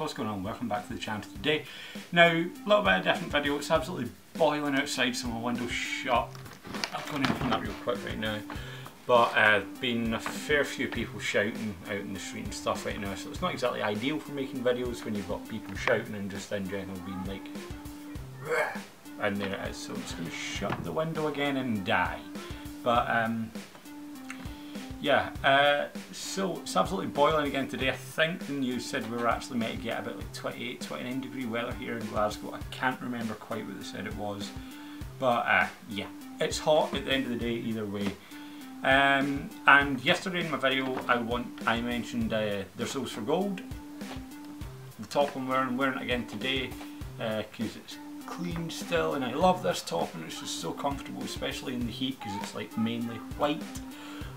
what's going on? Welcome back to the channel today. Now, a little bit of a different video. It's absolutely boiling outside, so my window's shut. I'm going to open that real quick right now. But been a fair few people shouting out in the street and stuff right now, so it's not exactly ideal for making videos when you've got people shouting and just in general being like, Rah! And there it is. So I'm just going to shut the window again and die. But yeah, so it's absolutely boiling again today. I think the news said we were actually meant to get about like 28, 29 degree weather here in Glasgow. I can't remember quite what they said it was. But yeah, it's hot at the end of the day either way. And yesterday in my video I mentioned their Souls for Gold. The top one I'm wearing it again today because it's clean still, and I love this top, and it's just so comfortable, especially in the heat, because it's like mainly white,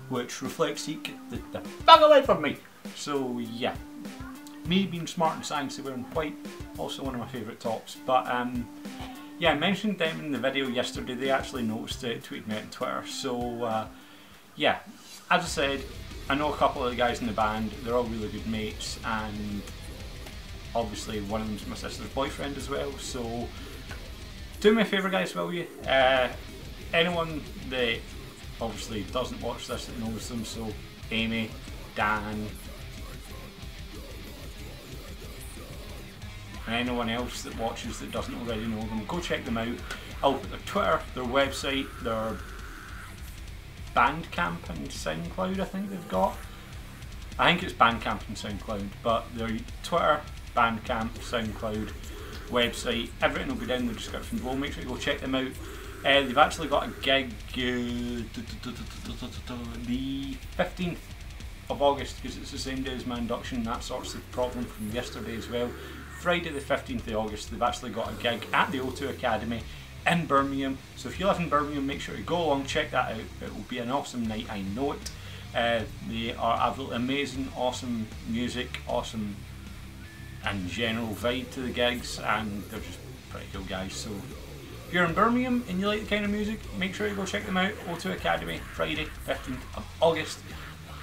which reflects heat. Get the fuck away from me! So yeah, me being smart and sciencey, wearing white, also one of my favourite tops. But yeah, I mentioned them in the video yesterday. They actually noticed it, tweeted me out on Twitter. So yeah, as I said, I know a couple of the guys in the band, they're all really good mates, and obviously one of them's my sister's boyfriend as well, so do me a favour guys, will you? Anyone that obviously doesn't watch this that knows them, so Amy, Dan, and anyone else that watches that doesn't already know them, go check them out. I'll put their Twitter, their website, their Bandcamp and SoundCloud, I think they've got. I think it's Bandcamp and SoundCloud, but their Twitter, Bandcamp, SoundCloud, website, everything will be down in the description below. Make sure you go check them out. They've actually got a gig the 15th of August, because it's the same day as my induction, and that sorts the problem from yesterday as well. Friday the 15th of August, they've actually got a gig at the O2 Academy in Birmingham. So if you live in Birmingham, make sure you go along, check that out. It will be an awesome night, I know it. They are absolutely amazing, awesome music, awesome and general vibe to the gigs, and they're just pretty cool guys. So if you're in Birmingham and you like the kind of music, make sure you go check them out. O2 Academy, Friday 15th of August.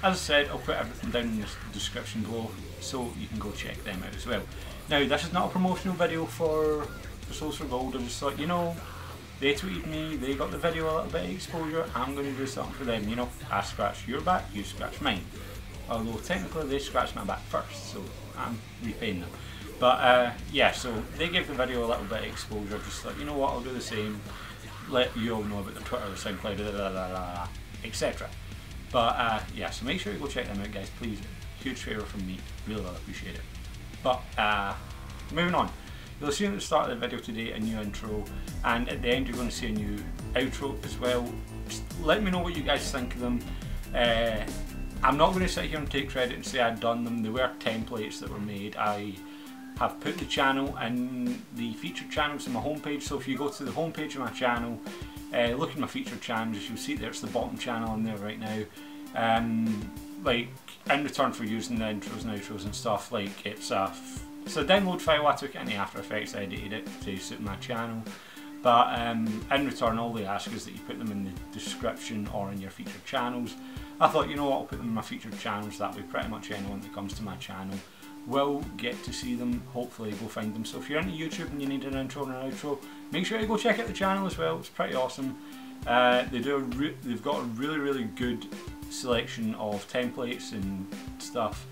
As I said, I'll put everything down in the description below, so you can go check them out as well. Now, this is not a promotional video for Souls for Gold. I just thought, you know, they tweeted me, they got the video a little bit of exposure, I'm going to do something for them. You know, I scratch your back, you scratch mine. Although technically they scratched my back first, so I'm repaying them. But yeah, so they gave the video a little bit of exposure. Just like, you know what, I'll do the same. Let you all know about their Twitter, their SoundCloud, etc. But yeah, so make sure you go check them out, guys, please. Huge favour from me, really appreciate it. But moving on. You'll see at the start of the video today a new intro, and at the end you're going to see a new outro as well. Just let me know what you guys think of them. I'm not going to sit here and take credit and say I'd done them. They were templates that were made. I have put the channel and the featured channels on my homepage, so if you go to the homepage of my channel, look at my featured channels, you'll see there it's the bottom channel on there right now. Like, in return for using the intros and outros and stuff, like it's a download file. I took it into After Effects, I edited it to suit my channel, but in return all they ask is that you put them in the description or in your featured channels. I thought, you know what, I'll put them in my featured channels, that way pretty much anyone that comes to my channel will get to see them, hopefully go find them. So if you're into YouTube and you need an intro and an outro, make sure you go check out the channel as well, it's pretty awesome. They've got a really good selection of templates and stuff.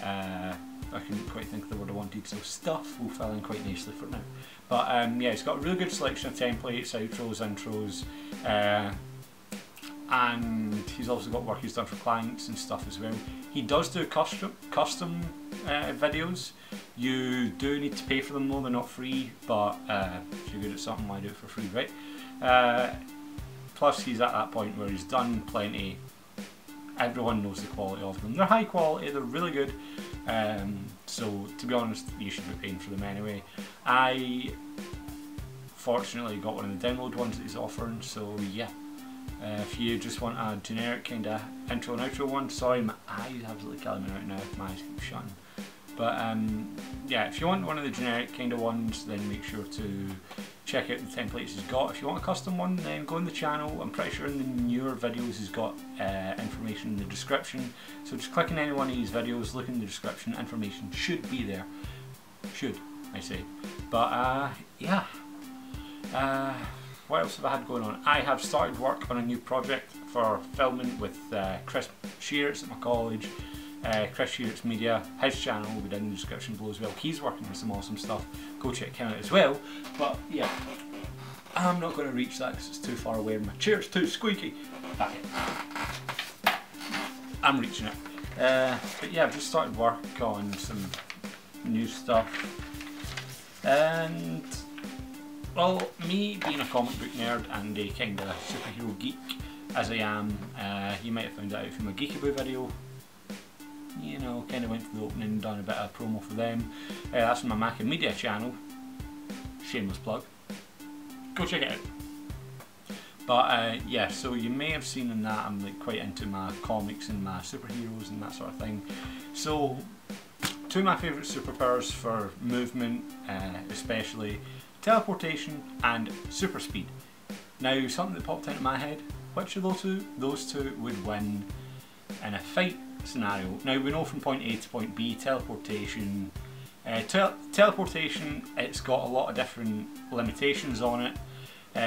I couldn't quite think of the word I wanted, so stuff will fill in quite nicely for now. But yeah, it's got a really good selection of templates, outros, intros, and he's also got work he's done for clients and stuff as well. He does do custom videos. You do need to pay for them though, they're not free, but if you're good at something, why do it for free, right? Plus he's at that point where he's done plenty. Everyone knows the quality of them. They're high quality, they're really good. So to be honest, you should be paying for them anyway. I fortunately got one of the download ones that he's offering, so yeah. If you just want a generic kind of intro and outro one, sorry, my eyes are absolutely killing me right now, my eyes keep shutting. But yeah, if you want one of the generic kind of ones, then make sure to check out the templates he's got. If you want a custom one, then go on the channel. I'm pretty sure in the newer videos he's got information in the description. So just click on any one of these videos, look in the description, information should be there. should, I say. But yeah, what else have I had going on? I have started work on a new project for filming with Chris Shearitz at my college, Chris Shearitz Media. His channel will be down in the description below as well. He's working on some awesome stuff, go check him out as well. But yeah, I'm not going to reach that because it's too far away and my chair's too squeaky. Back it. I'm reaching it. But yeah, I've just started work on some new stuff, and well, me being a comic book nerd and a kind of superhero geek as I am, you might have found out from a Geeky Boo video. You know, kind of went to the opening and done a bit of promo for them. That's on my Mac and Media channel. Shameless plug. Go check it out. But yeah, so you may have seen in that I'm like quite into my comics and my superheroes and that sort of thing. So two of my favourite superpowers for movement, especially teleportation and super speed. Now, something that popped into my head: which of those two would win in a fight scenario? Now, we know from point A to point B, teleportation. Teleportation, it's got a lot of different limitations on it.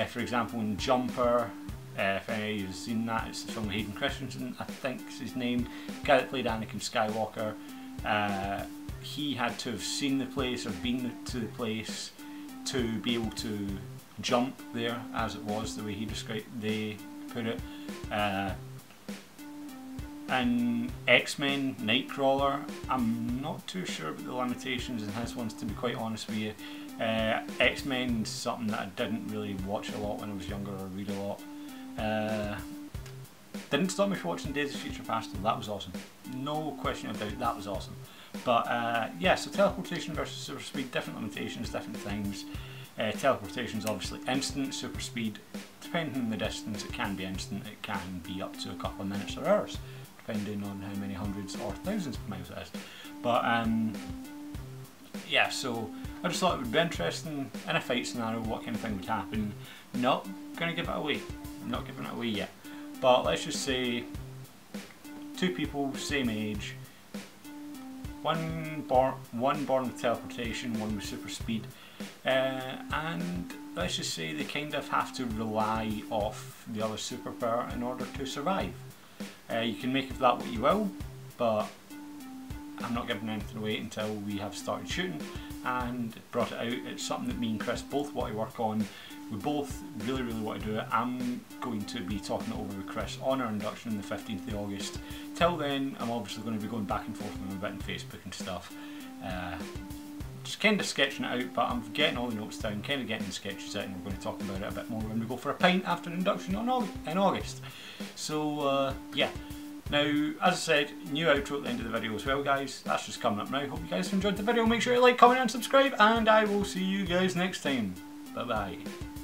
For example, in Jumper, if any of you have seen that, it's the film Hayden Christensen, I think is his name, the guy that played Anakin Skywalker. He had to have seen the place or been to the place to be able to jump there, as it was, the way he described, they put it. In X-Men, Nightcrawler, I'm not too sure about the limitations in his ones, to be quite honest with you. X-Men is something that I didn't really watch a lot when I was younger or read a lot. Didn't stop me from watching Days of Future Past, though. That was awesome. No question about it, that was awesome. But yeah, so teleportation versus super speed, different limitations, different things. Teleportation is obviously instant, super speed, depending on the distance, it can be instant, it can be up to a couple of minutes or hours, depending on how many hundreds or thousands of miles it is. But yeah, so I just thought it would be interesting in a fight scenario what kind of thing would happen. Not going to give it away, I'm not giving it away yet. But let's just say two people, same age, one born with teleportation, one with super speed, and let's just say they kind of have to rely off the other superpower in order to survive. You can make of that what you will, but I'm not giving anything away until we have started shooting and brought it out. It's something that me and Chris both want to work on. We both really, really want to do it. I'm going to be talking it over with Chris on our induction on the 15th of August. Till then, I'm obviously going to be going back and forth with him a bit on Facebook and stuff. Just kind of sketching it out, but I'm getting all the notes down, kind of getting the sketches out, and we're going to talk about it a bit more when we go for a pint after an induction in August. So, yeah. Now, as I said, new outro at the end of the video as well, guys. That's just coming up now. Hope you guys enjoyed the video. Make sure you like, comment and subscribe, and I will see you guys next time. Bye-bye.